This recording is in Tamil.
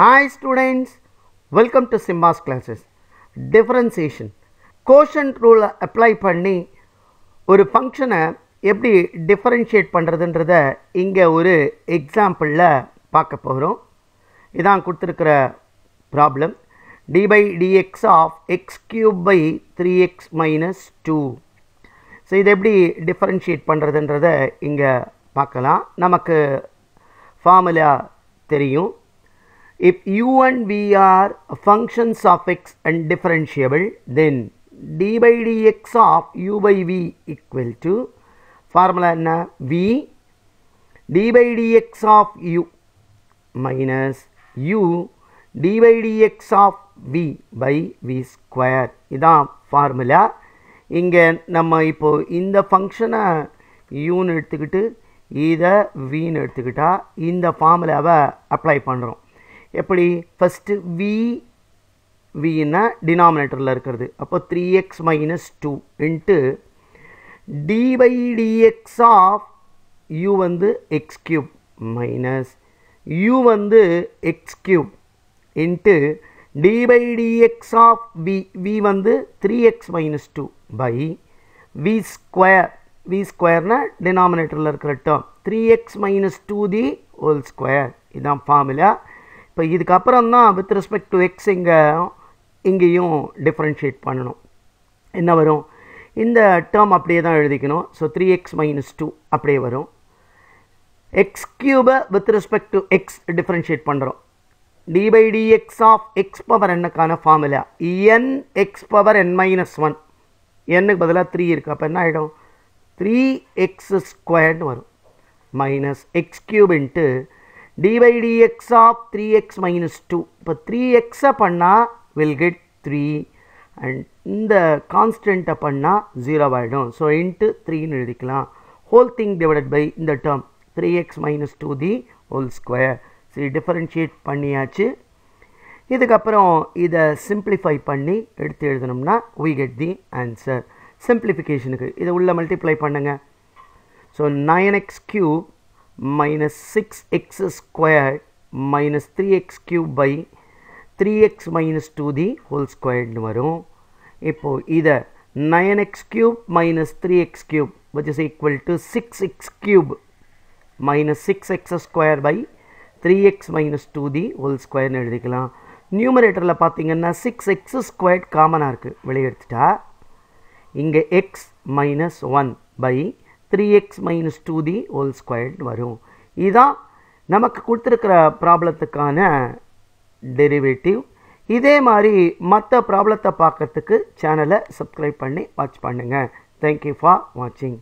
Hi students, welcome to Simha's classes. Differentiation quotient rule apply பண்ணி ஒரு ஃபங்க்ஷனை எப்படி டிஃபரன்ஷியேட் பண்ணுறதுன்றத இங்கே ஒரு எக்ஸாம்பிளில் பார்க்க போகிறோம். இதான் கொடுத்துருக்கிற problem. D by dx of x cube by 3x minus 2. So இதை எப்படி டிஃபரன்ஷியேட் பண்ணுறதுன்றத இங்கே பார்க்கலாம். நமக்கு ஃபார்முலா தெரியும். If u and v are functions of x and differentiable, then d by dx of u by v equal to formula na v d by dx of u minus u d by dx of v by v square. Idha formula. Inge nama ipo inda function u nu eduthukittu idha v nu eduthukita inda formula va apply pandrom. எப்படி ஃபஸ்ட்டு வின்னா டினாமினேட்டரில் இருக்கிறது. அப்போ 3x minus 2 into d by dx of u வந்து எக்ஸ் க்யூப் மைனஸ் யூ வந்து x cube into d by dx of v v வந்து 3x minus 2 by v square. V ஸ்கொயர்னால் டினாமினேட்டரில் இருக்கிற term 3x minus 2 the whole square. இதுதான் ஃபார்முலா. இப்போ இதுக்கப்புறம்தான் வித் ரெஸ்பெக்ட் டு எக்ஸ் இங்கேயும் டிஃப்ரென்ஷியேட் பண்ணணும். என்ன வரும்? இந்த டேர்ம் அப்படியே தான் எழுதிக்கணும். ஸோ 3x மைனஸ் 2 அப்படியே வரும். எக்ஸ் க்யூபை with respect to x differentiate பண்ணுறோம். D by dx of x power என்னக்கான formula n x power n minus 1. என்னுக்கு பதிலாக 3 இருக்குது. அப்போ என்ன ஆகிடும்? 3x ஸ்கொயர்னு வரும் minus x cube into dy by dx of 3x minus 2. இப்போ 3x பண்ணால் will get 3 and இந்த கான்ஸ்டண்ட்டை பண்ணால் 0 ஆகிடும். ஸோ இன்ட்டு 3ன்னு எழுதிக்கலாம். ஹோல் திங் டிவைடட் பை இந்த term 3x minus 2 the whole square. சரி, டிஃபரன்ஷியேட் பண்ணியாச்சு. இதுக்கப்புறம் இதை சிம்பிளிஃபை பண்ணி எடுத்து எழுதணும்னா we get the answer. சிம்பிளிஃபிகேஷனுக்கு இதை உள்ளே மல்டிப்ளை பண்ணுங்கள். So 9x cube minus 6x squared minus 3x cube by 3x minus 2 the whole squared வரும். இப்போ இதை 9x cube minus 3x cube which is equal to 6x cube minus 6x squared by 3x minus 2 the whole squared எழுதிக்கலாம். நியூமரேட்டரில் பார்த்தீங்கன்னா 6x squared காமனாக இருக்குது. வெளியே எடுத்துட்டா இங்கே x minus 1 by 3x minus 2 the whole squared வரும். இதான் நமக்கு கொடுத்துருக்கிற ப்ராப்ளத்துக்கான டெரிவேட்டிவ். இதே மாதிரி மற்ற ப்ராப்ளத்தை பார்க்கறதுக்கு சேனலை சப்ஸ்கிரைப் பண்ணி வாட்ச் பண்ணுங்கள். தேங்க்யூ ஃபார் வாட்சிங்.